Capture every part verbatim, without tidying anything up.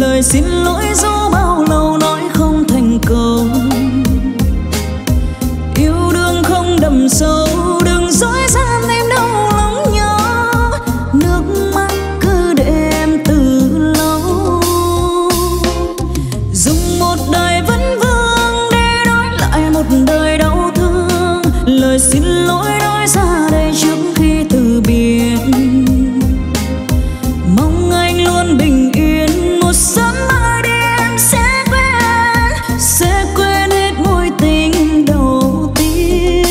lời xin lỗi dẫu bao lâu nói không thành câu. Yêu đương không đậm sâu, đừng dối gian em đau lòng nhớ. Nước mắt cứ để em từ lâu. Dùng một đời vấn vương để đổi lại một đời đau thương. Lời xin lỗi nói ra đây trước khi từ biệt. Mong anh luôn bình yên, một sớm mai đi em sẽ quên, sẽ quên hết mối tình đầu tiên.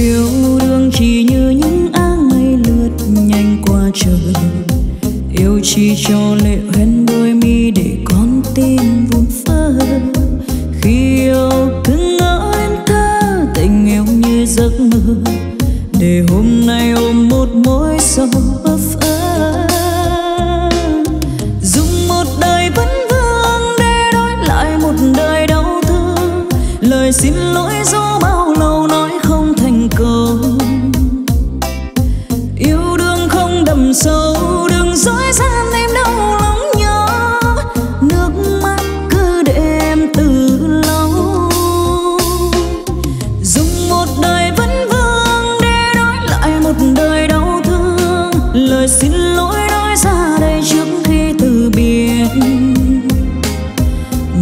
Yêu đương chỉ như những áng mây lướt nhanh qua trời. Yêu chỉ cho lệ hoen đôi mi để con tim vun vỡ. Khi yêu cứ ngỡ em thơ tình yêu như giấc mơ. Để hôm nay ôm một mối sầu bơ phơ. Dùng một đời vấn vương để đổi lại một đời đau thương. Lời xin lỗi dẫu bao lâu nói không thành câu. Yêu đương không đậm sâu, đừng dối gian em đau lòng nhớ. Nước mắt cứ để em từ lâu. Dùng một đời vấn vương để đổi lại một đời đau thương. Lời xin lỗi nói ra đây trước khi từ biệt.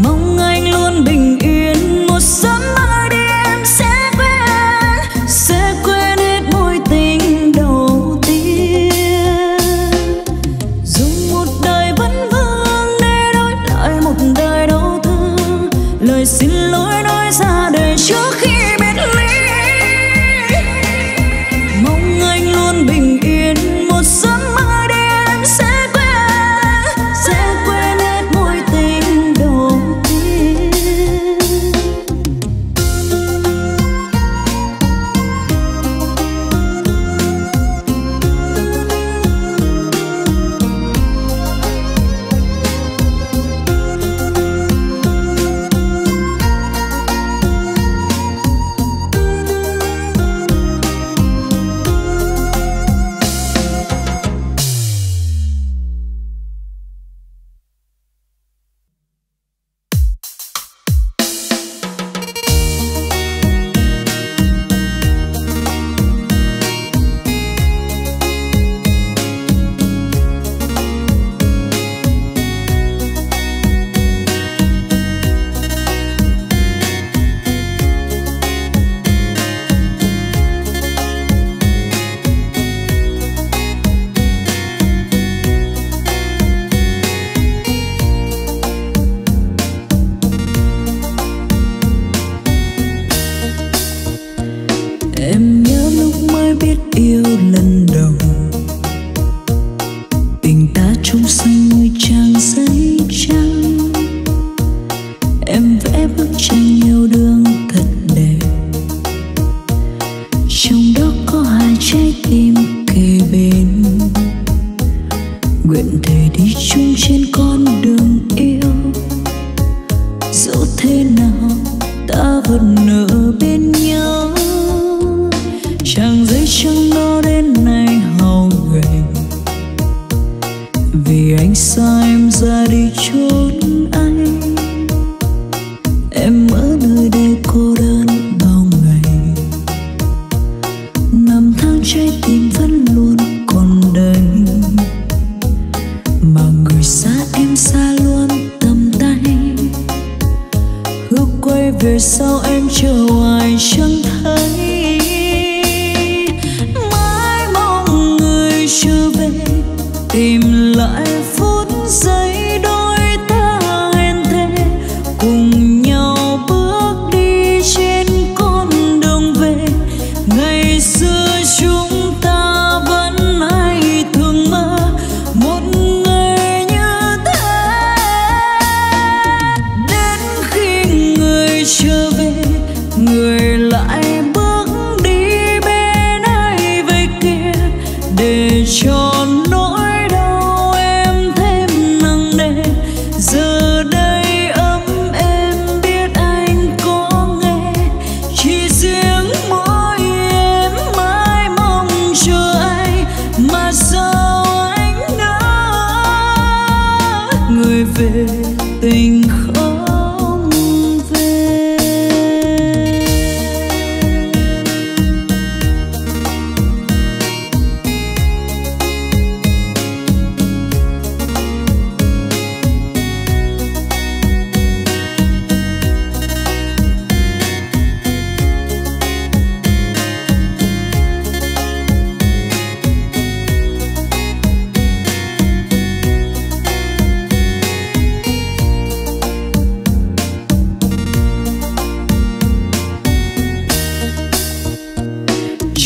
Mong anh luôn bình yên, một sớm mai đi em sẽ quên, sẽ quên hết mối tình đầu tiên. Dùng một đời vấn vương để đổi lại một đời đau thương. Lời xin lỗi nói ra đời trước khi biệt ly. Mong anh luôn bình yên, một sớm mai đi em sẽ quên, sẽ quên hết mối tình đầu tiên. Nửa bên nhau chàng giấy trắng đó đến nay.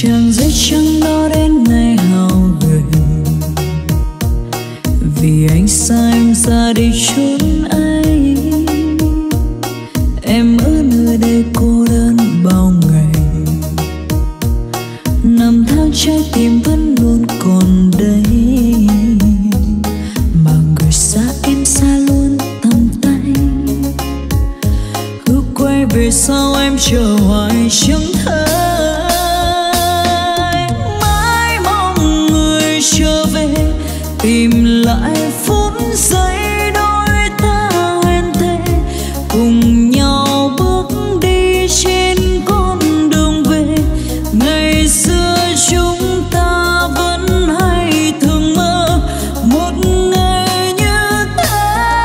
chàng giấy trắng đó đến nay hao gầy, vì anh xa em ra đi chốn ấy. Em ở nơi đây cô đơn bao ngày, năm tháng trái tim vẫn luôn còn đây, mà người xa em xa luôn tầm tay. Cứ quay về sau em chờ hoài chẳng thấy. Trở về tìm lại phút giây đôi ta hẹn thề, cùng nhau bước đi trên con đường về. Ngày xưa chúng ta vẫn hay thường mơ một ngày như thế,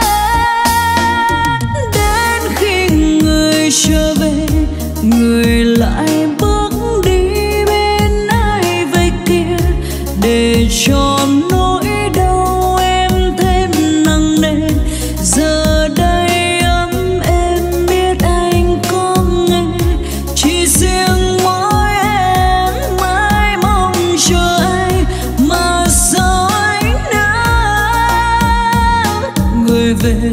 đến khi người trở về người lại bước đi bên ai về kia, để cho nỗi đau em thêm nặng nề. Giờ đây ấm em biết anh có nghe, chỉ riêng mỗi em mãi mong chờ anh mà sao anh đã người về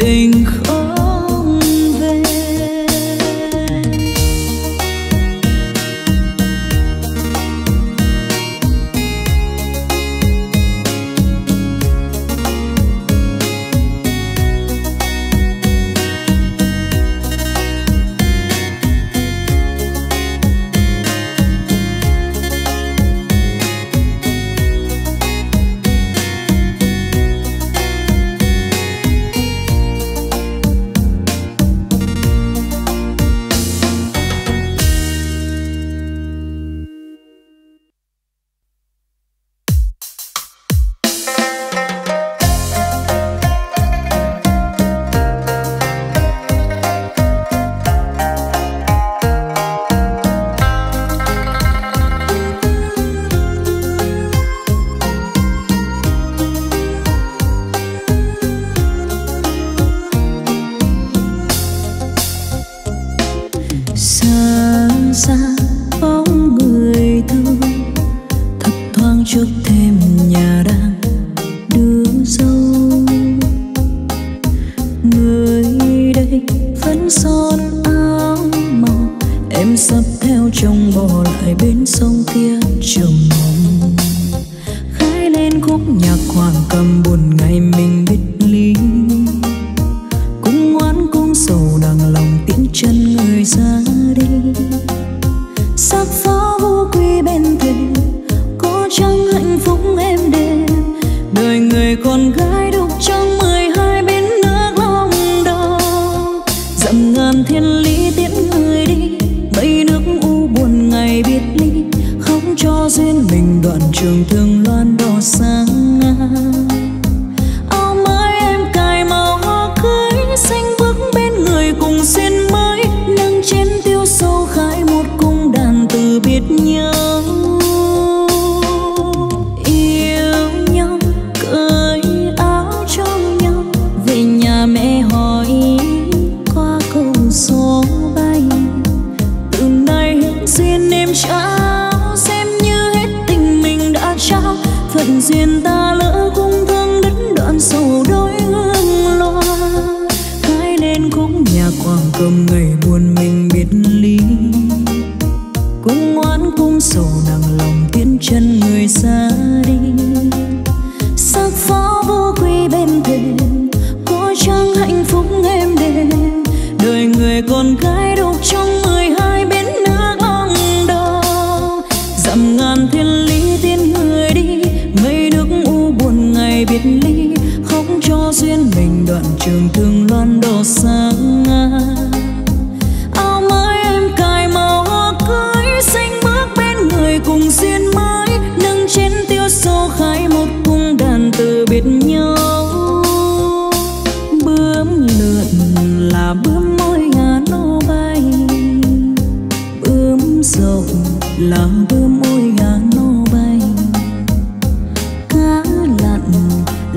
tình không về.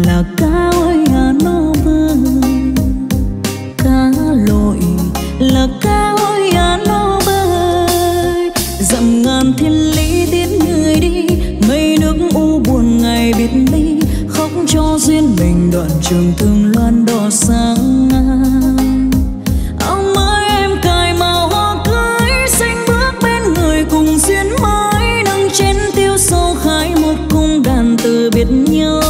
Là cá ơi à nó bơi dặm ngàn thiên lý. đoạn trường thương loan đỏ sáng ngang. Áo mới em cài màu hoa cưới, xanh bước bên người cùng duyên mãi. Nâng chén tiêu sâu khái một cung đàn từ biệt nhau.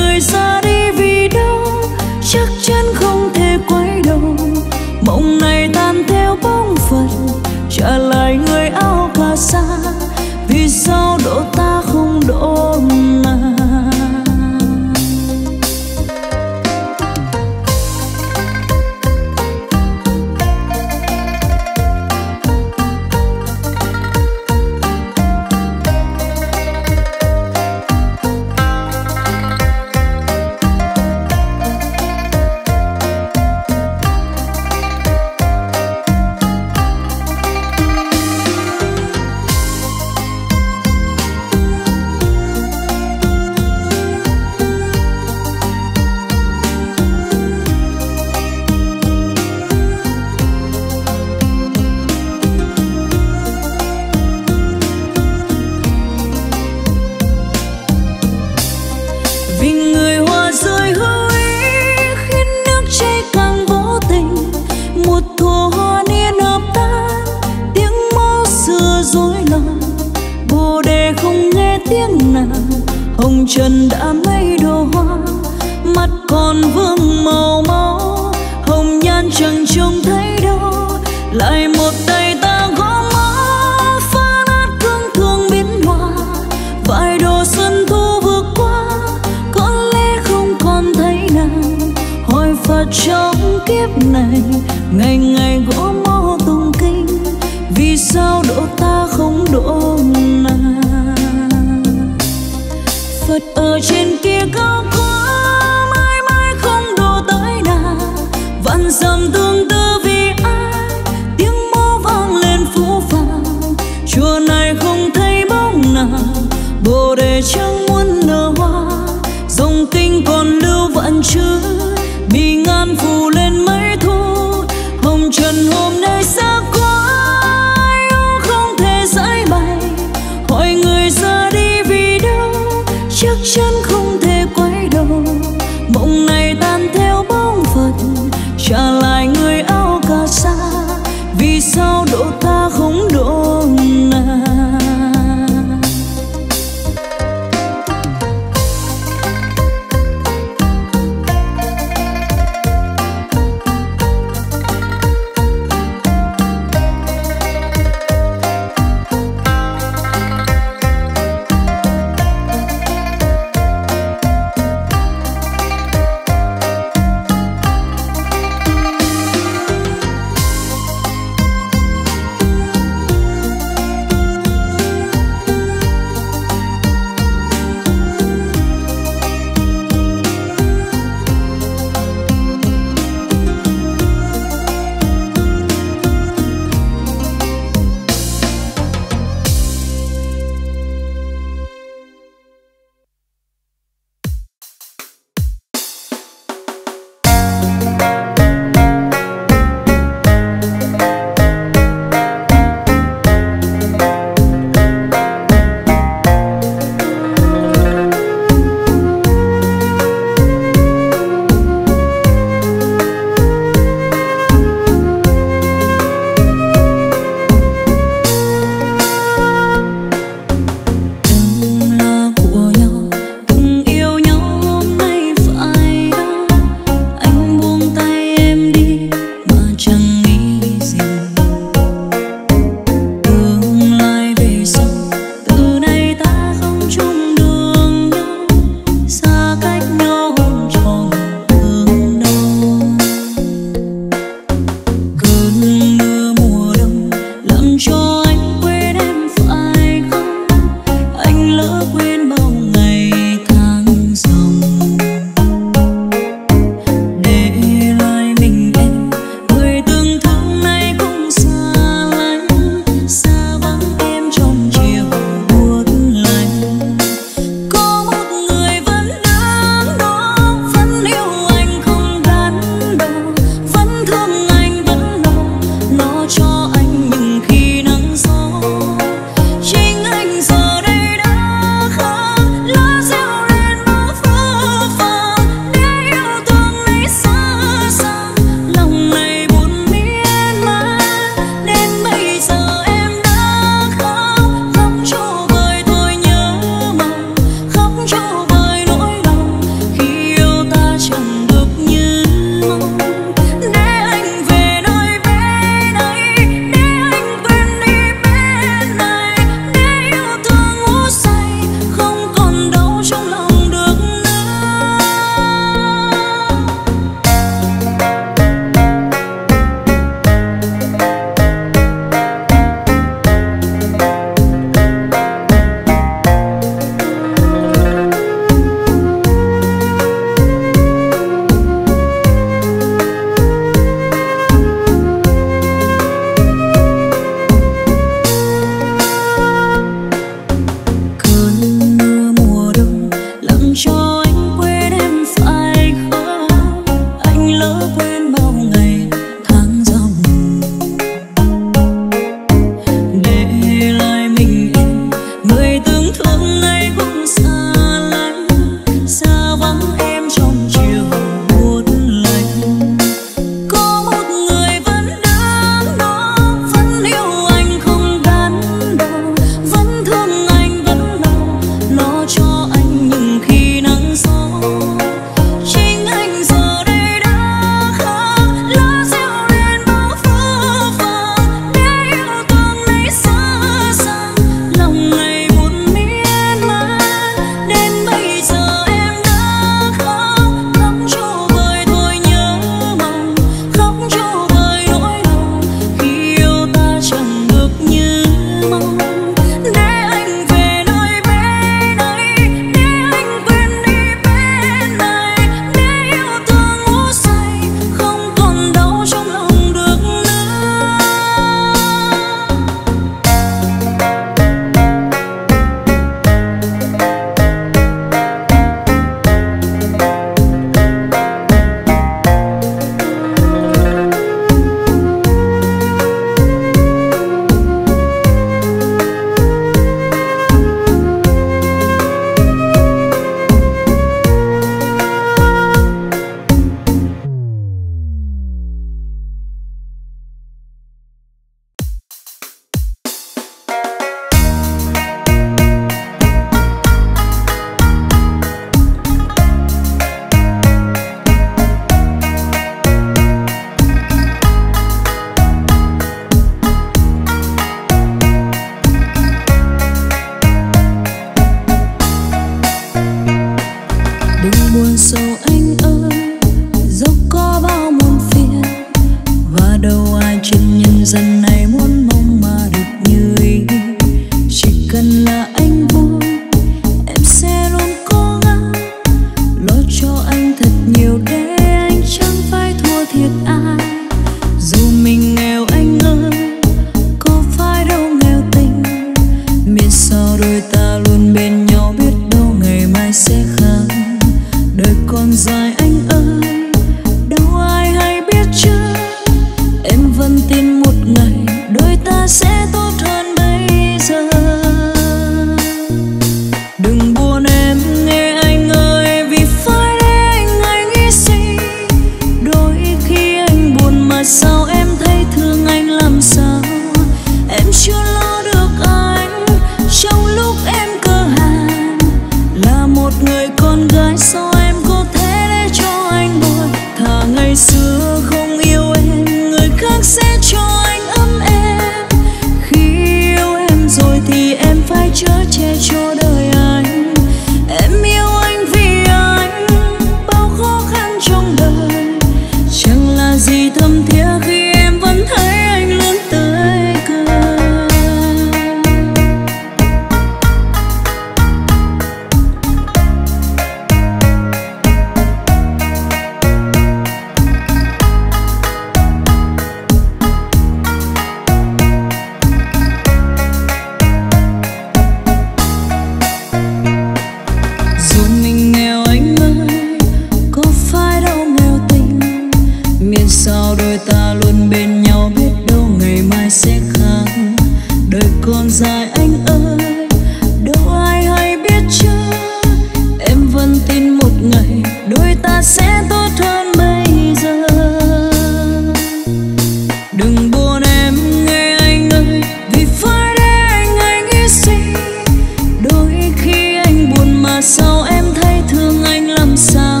sao em thấy thương anh làm sao.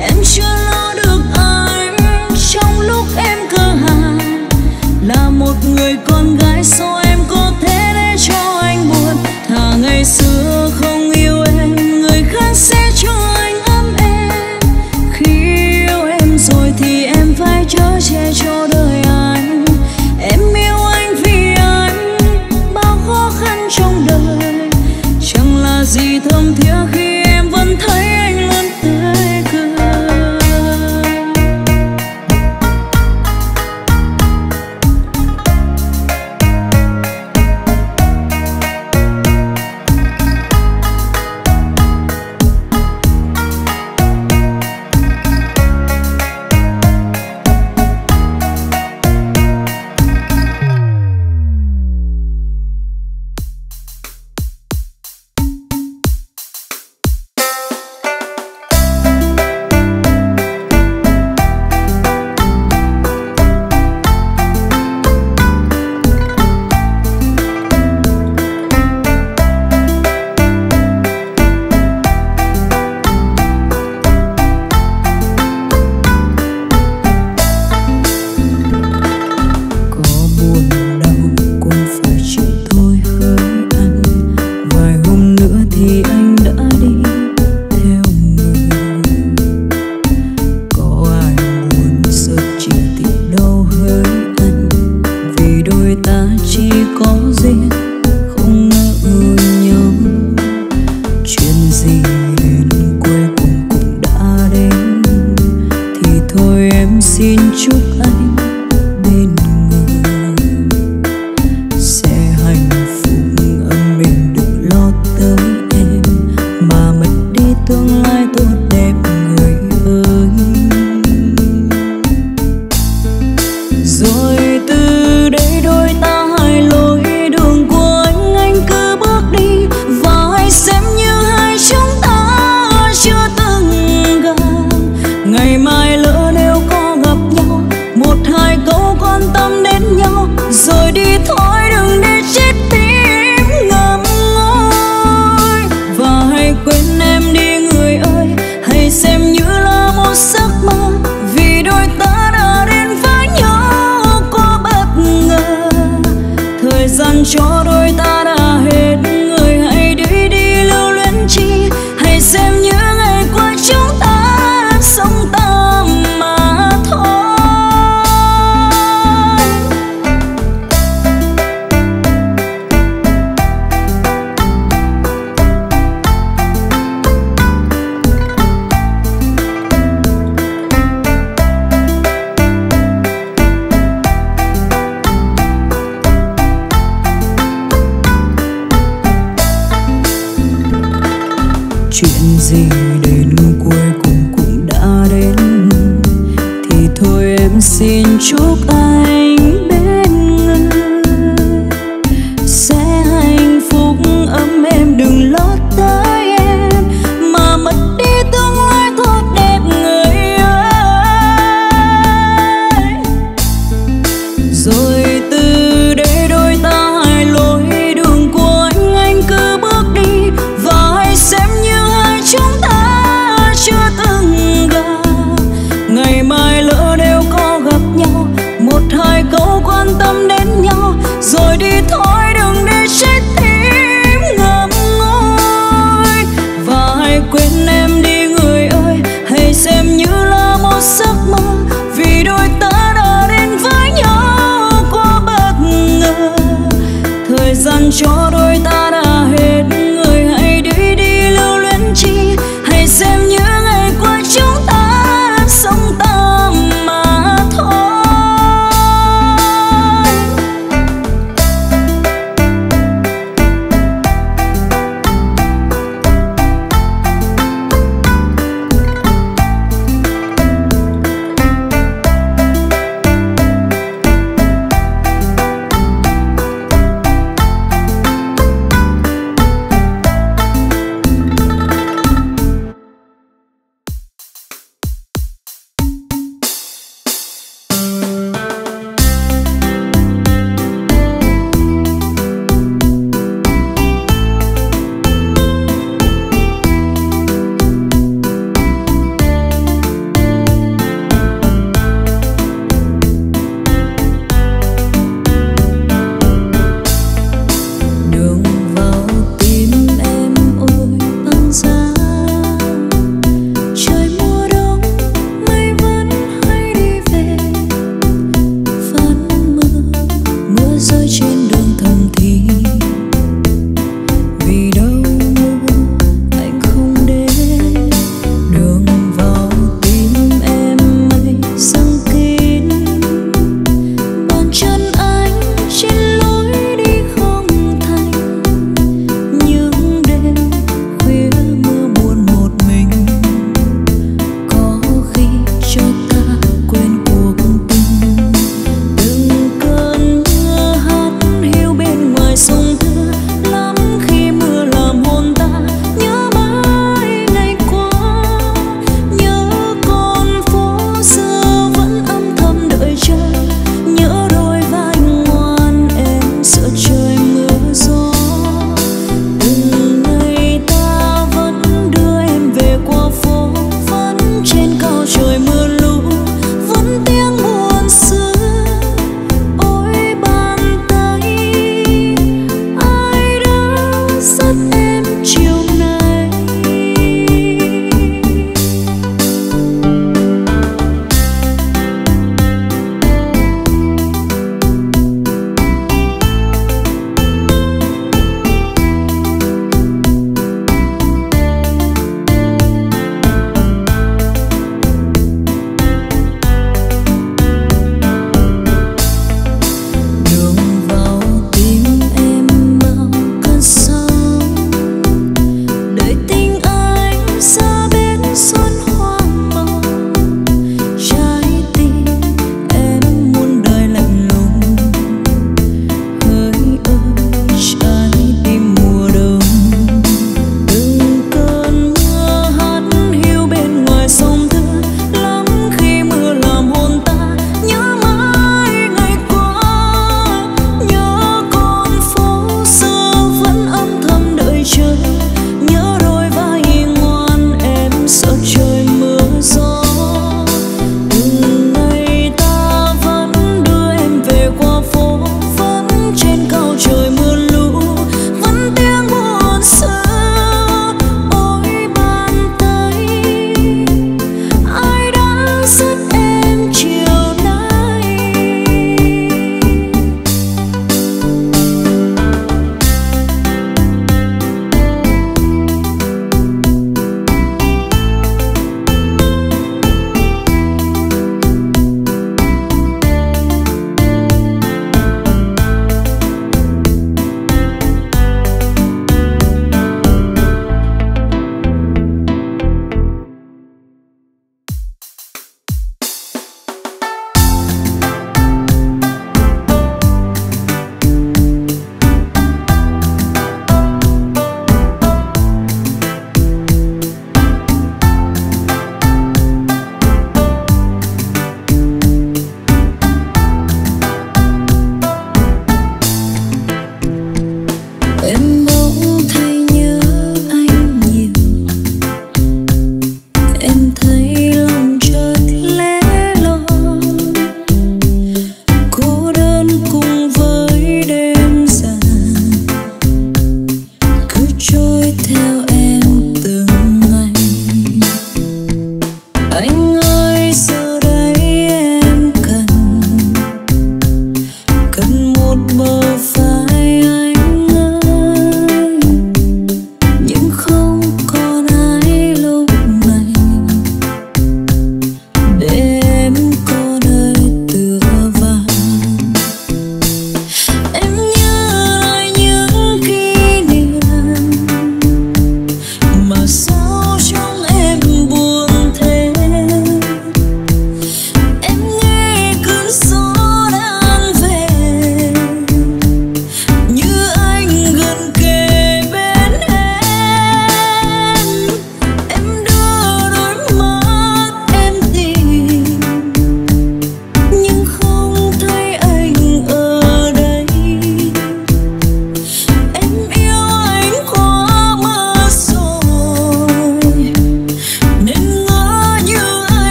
Em chưa lo được anh trong lúc em cơ hàng. Là một người con gái sao em có thể để cho anh buồn. Thà ngày xưa không yêu em, người khác sẽ cho anh ấm em. Khi yêu em rồi thì em phải chở che cho đời anh. Em yêu anh vì anh bao khó khăn trong đời. Chẳng là gì thơm thiết khi em vẫn thấy anh luôn tươi cười.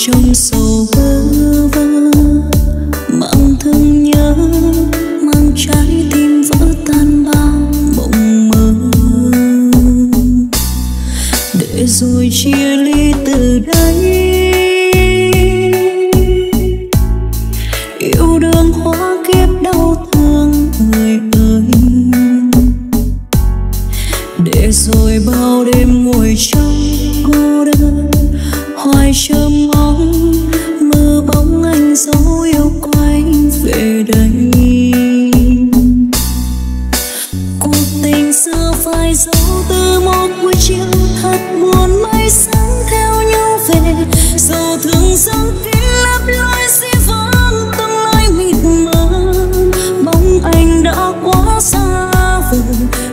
trong sầu bơ vơ, mang thương nhớ, mang trái tim vỡ tan bao mộng mơ. Để rồi chia ly từ đây, yêu đương hóa kiếp đau thương người ơi. Để rồi bao đêm ngồi trong cô đơn, hoài chờ mong mơ bóng anh dấu yêu quanh về đây. Cuộc tình xưa phải dấu từ một buổi chiều thật buồn, mai sáng theo nhau về dấu thương dấu kín lấp lối di vắng tương lai mịt mờ. Bóng anh đã quá xa vời,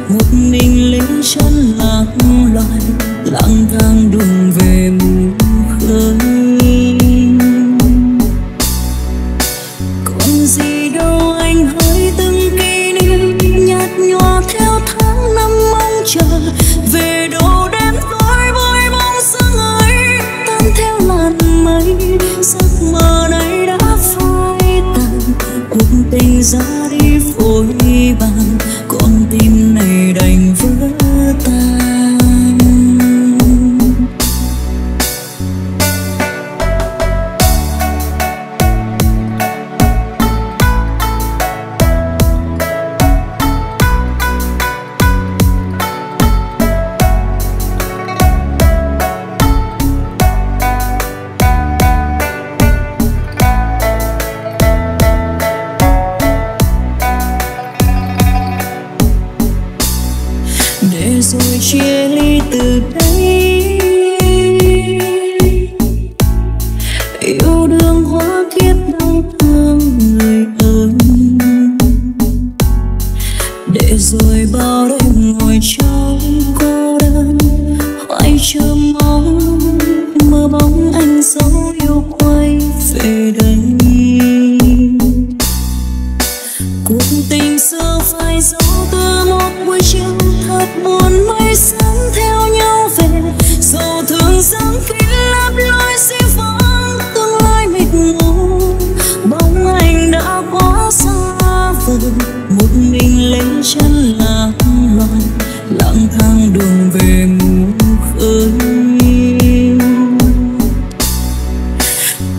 một mình lính chân lạc loài lang thang đường về mù. Còn gì đâu anh hỡi từng kỷ niệm nhạt nhòa theo tháng năm mong chờ về độ đêm tối bôi bóng sương ấy tan theo làn mây. Giấc mơ này đã phai tàn, cuộc tình ra đi phôi bàng, con tim này đành vỡ tan. Để rồi chia ly từ đây, yêu đương hóa kiếp đau thương người ơi. Để rồi bao đêm ngồi trong cô đơn, hoài chờ mong mơ bóng anh dấu yêu quay về đây. Cuộc tình xưa phải dấu từ một buổi chiều thật buồn, mai sáng theo nhau về dẫu thương dáng kín lấp lối di vắng tương lai mịt mù. Bóng anh đã quá xa vời, một mình lên chân lạc loài lang thang đường về mù khơi.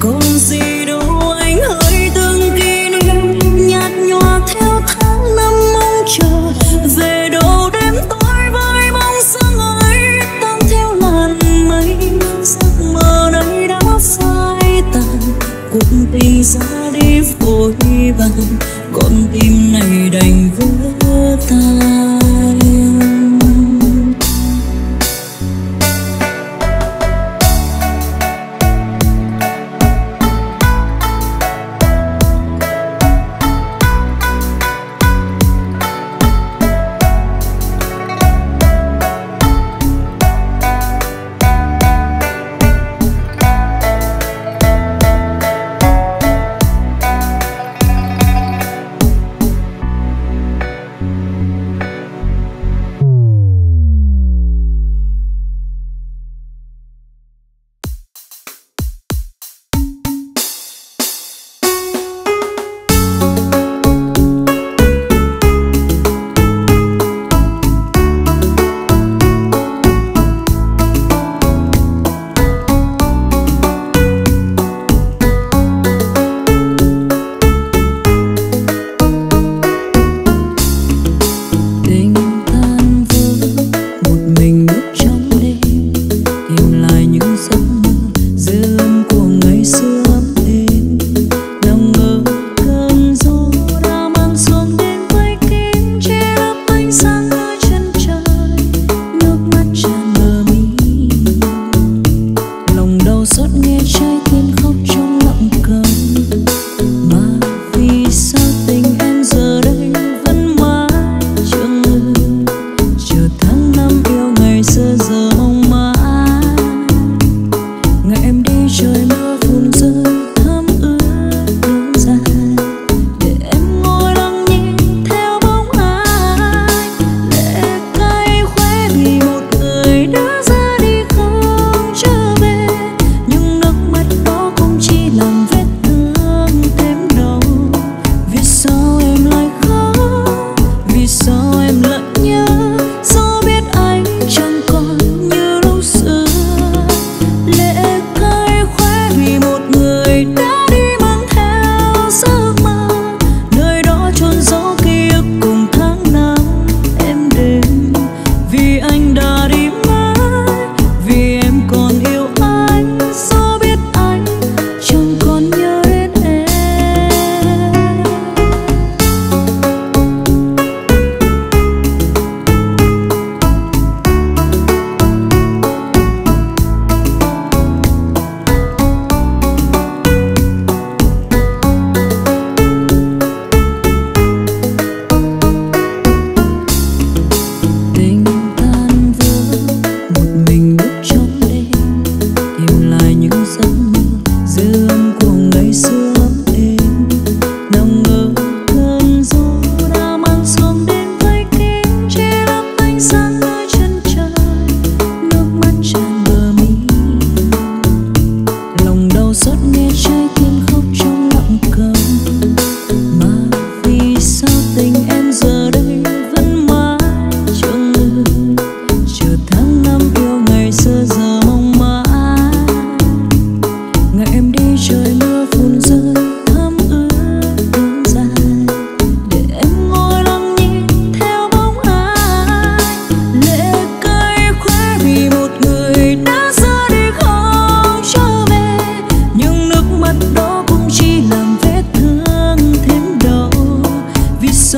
Còn gì đâu anh hỡi từng kỷ niệm nhạt nhòa theo tháng năm mong chờ về đâu. Cuộc tình ra đi phôi bàng, con tim này đành vỡ tan.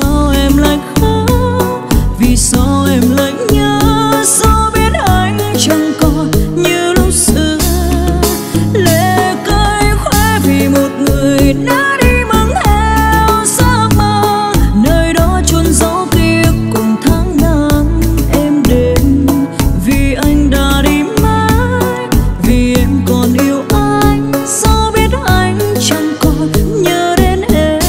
sao em lại khóc, vì sao em lại nhớ, sao biết anh chẳng còn như lúc xưa. Lệ cay khóe vì một người đã đi mang theo giấc mơ, nơi đó chôn giấu kia cùng tháng năm em đến. Vì anh đã đi mãi, vì em còn yêu anh, sao biết anh chẳng còn nhớ đến em.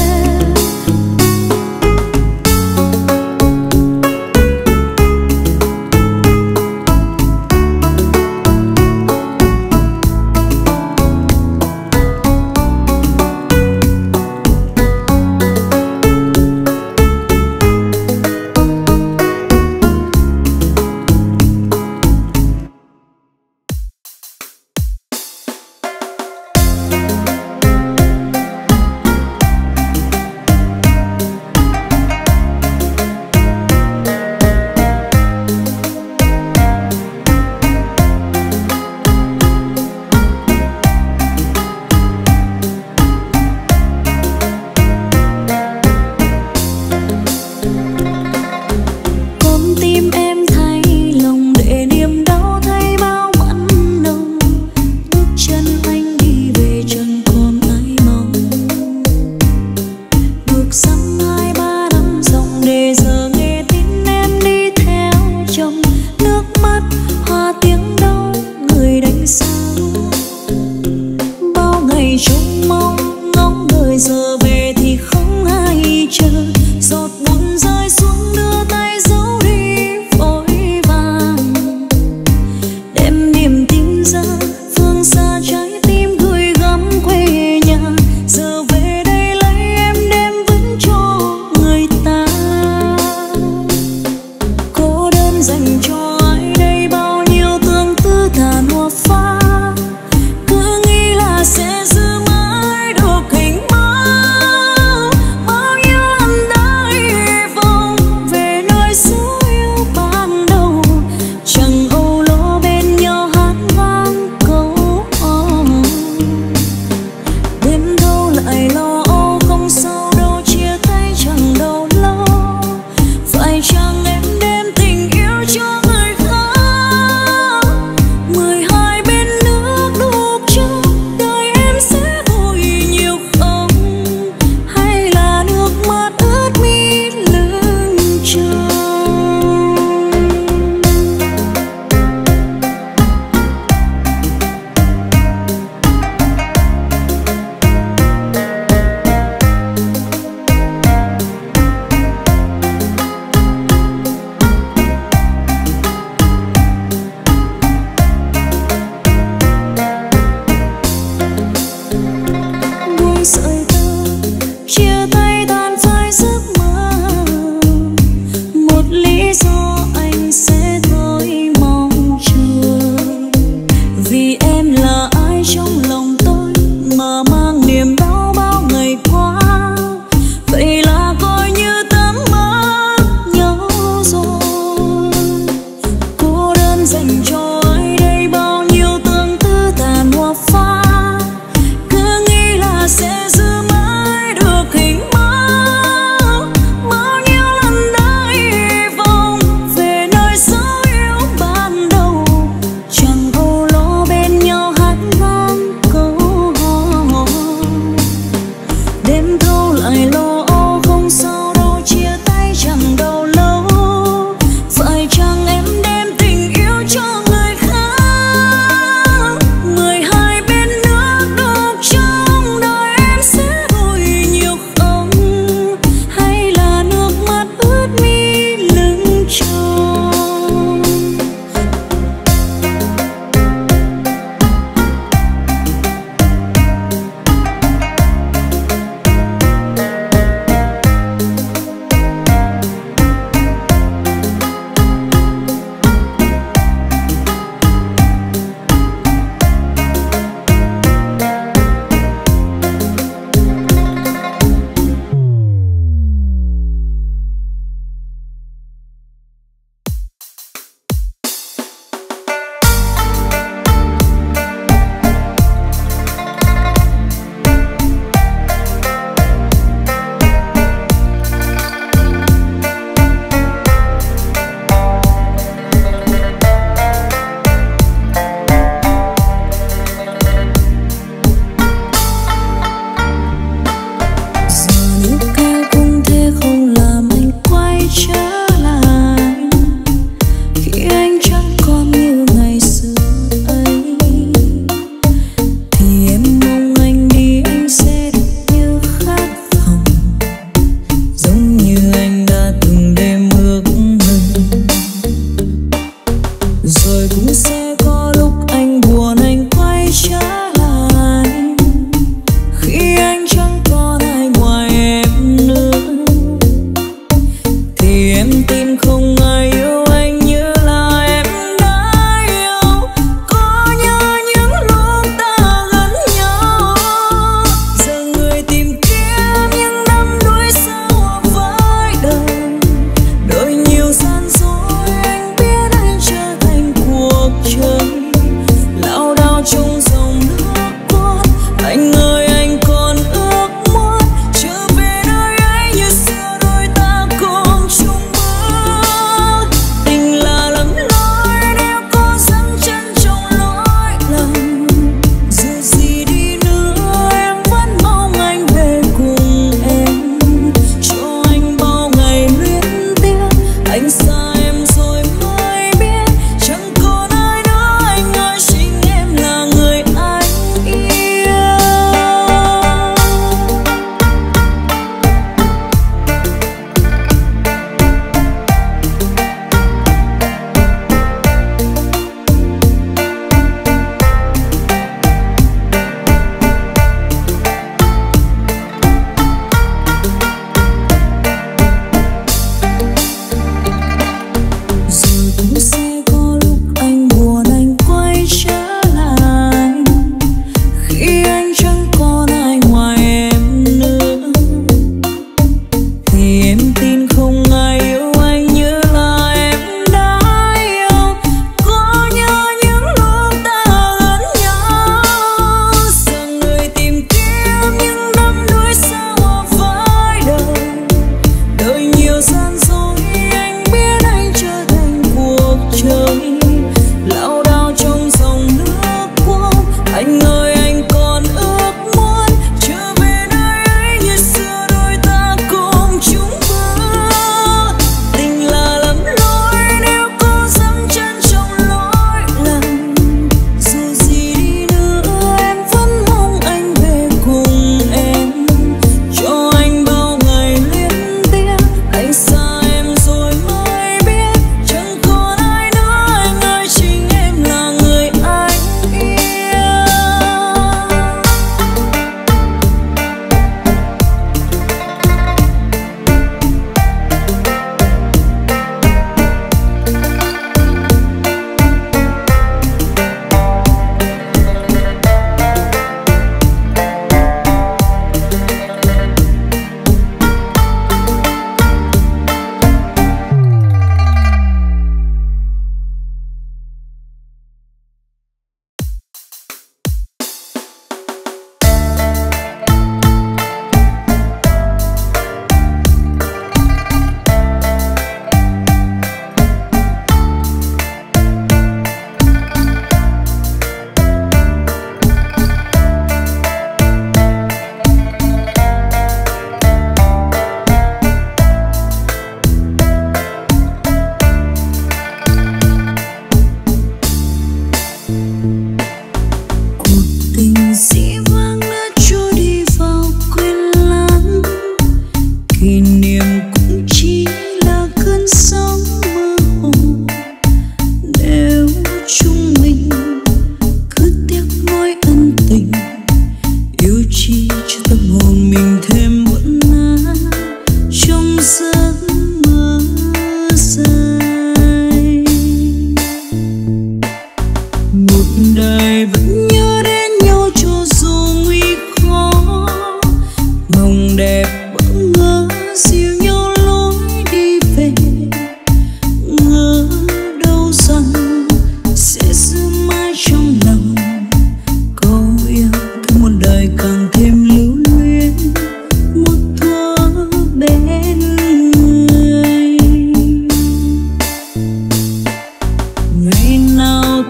ngày nào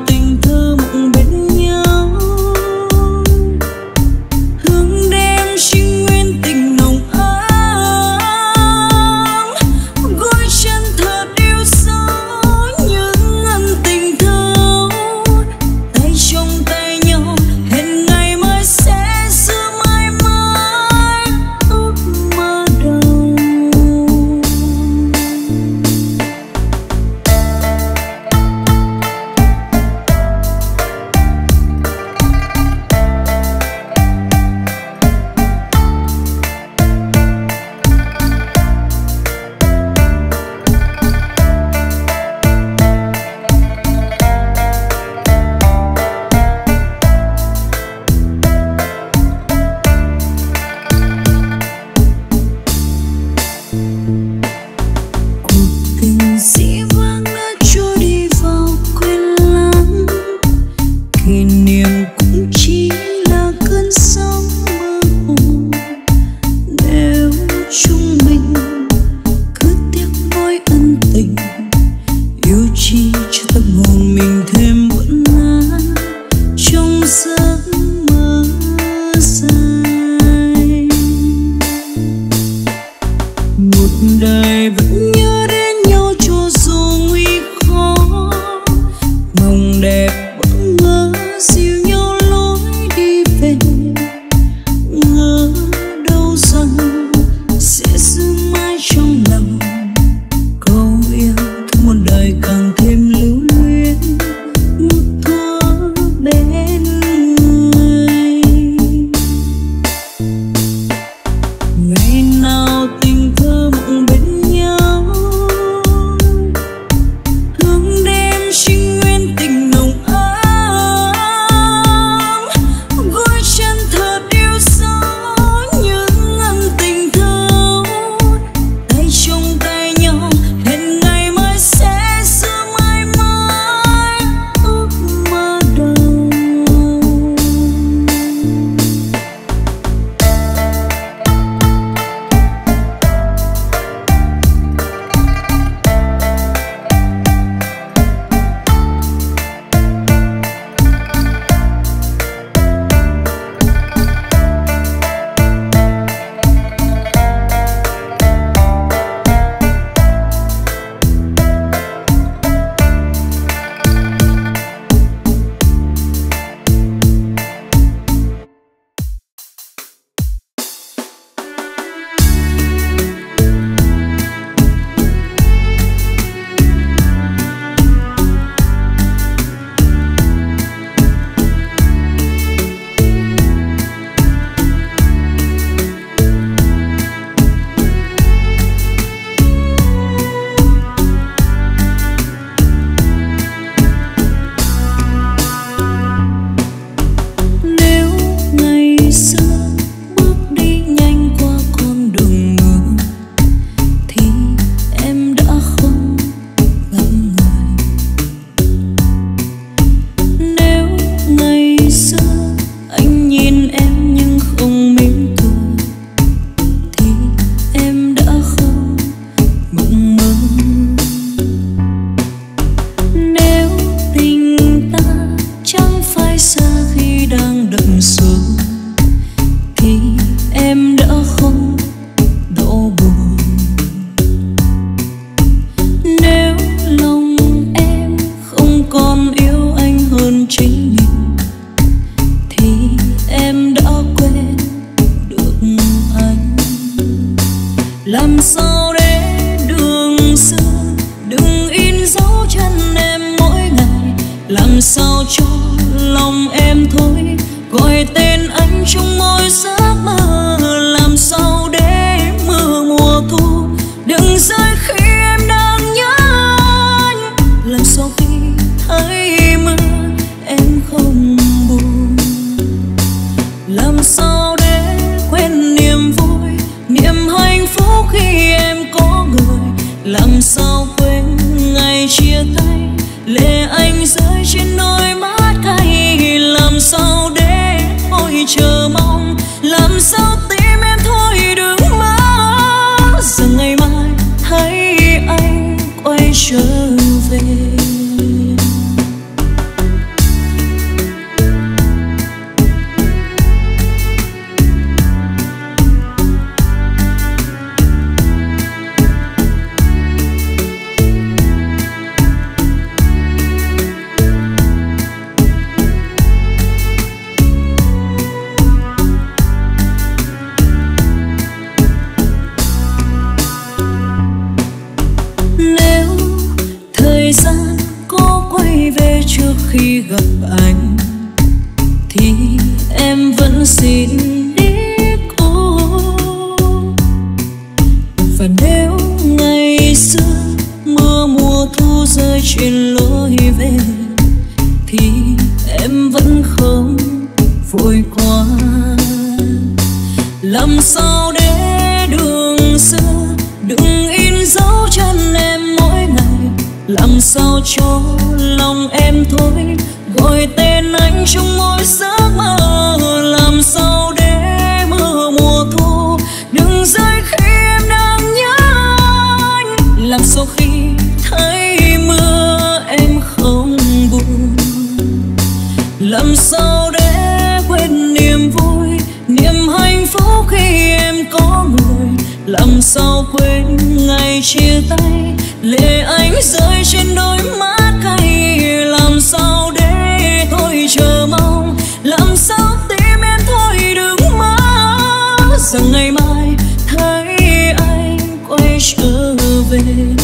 tình thơ mộng bên nhau, trở về. Khi gặp anh thì em vẫn xin đi cô, và nếu ngày xưa mưa mùa thu rơi trên lối về thì em vẫn không vội quá. Làm sao để đường xưa đừng in dấu chân em mỗi ngày, làm sao cho lòng em thôi gọi tên anh trong mỗi giấc mơ. Làm sao để mưa mùa thu đừng rơi khi em đang nhớ anh, làm sao khi thấy mưa em không buồn, làm sao để quên niềm vui niềm hạnh phúc khi em có người, làm sao quên ngày chia tay lệ ánh rơi trên đôi mắt. Làm sao để tôi chờ mong, làm sao tim em thôi đừng mơ rằng ngày mai thấy anh quay trở về.